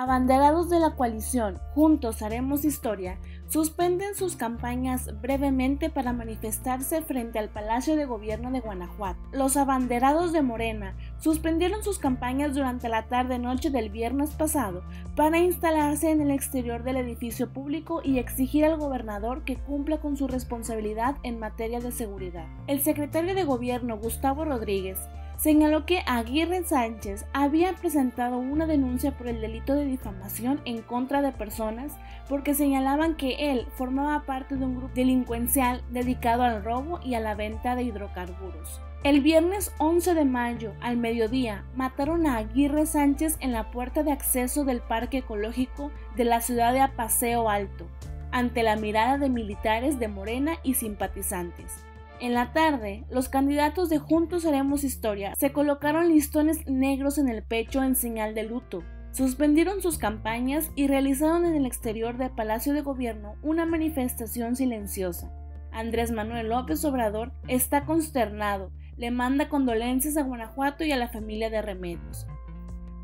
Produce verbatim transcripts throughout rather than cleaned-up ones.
Abanderados de la coalición Juntos Haremos Historia suspenden sus campañas brevemente para manifestarse frente al Palacio de Gobierno de Guanajuato. Los abanderados de Morena suspendieron sus campañas durante la tarde-noche del viernes pasado para instalarse en el exterior del edificio público y exigir al gobernador que cumpla con su responsabilidad en materia de seguridad. El secretario de Gobierno, Gustavo Rodríguez, señaló que Aguirre Sánchez había presentado una denuncia por el delito de difamación en contra de personas porque señalaban que él formaba parte de un grupo delincuencial dedicado al robo y a la venta de hidrocarburos. El viernes once de mayo, al mediodía, mataron a Aguirre Sánchez en la puerta de acceso del Parque Ecológico de la ciudad de Apaseo Alto, ante la mirada de militares de Morena y simpatizantes. En la tarde, los candidatos de Juntos Haremos Historia se colocaron listones negros en el pecho en señal de luto, suspendieron sus campañas y realizaron en el exterior del Palacio de Gobierno una manifestación silenciosa. Andrés Manuel López Obrador está consternado, le manda condolencias a Guanajuato y a la familia de Remedios.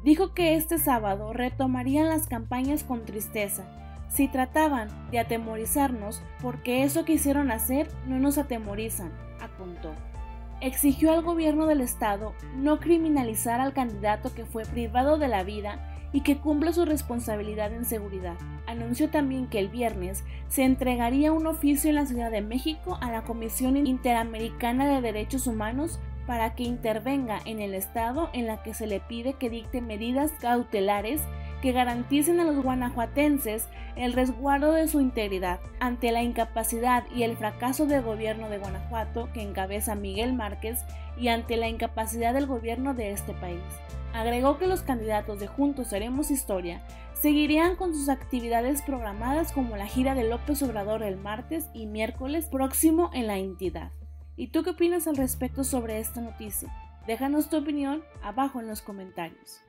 Dijo que este sábado retomarían las campañas con tristeza. Si trataban de atemorizarnos, porque eso quisieron hacer no nos atemorizan, apuntó. Exigió al gobierno del estado no criminalizar al candidato que fue privado de la vida y que cumpla su responsabilidad en seguridad. Anunció también que el viernes se entregaría un oficio en la Ciudad de México a la Comisión Interamericana de Derechos Humanos para que intervenga en el estado en la que se le pide que dicte medidas cautelares que garanticen a los guanajuatenses el resguardo de su integridad ante la incapacidad y el fracaso del gobierno de Guanajuato que encabeza Miguel Márquez y ante la incapacidad del gobierno de este país. Agregó que los candidatos de Juntos Haremos Historia seguirían con sus actividades programadas como la gira de López Obrador el martes y miércoles próximo en la entidad. ¿Y tú qué opinas al respecto sobre esta noticia? Déjanos tu opinión abajo en los comentarios.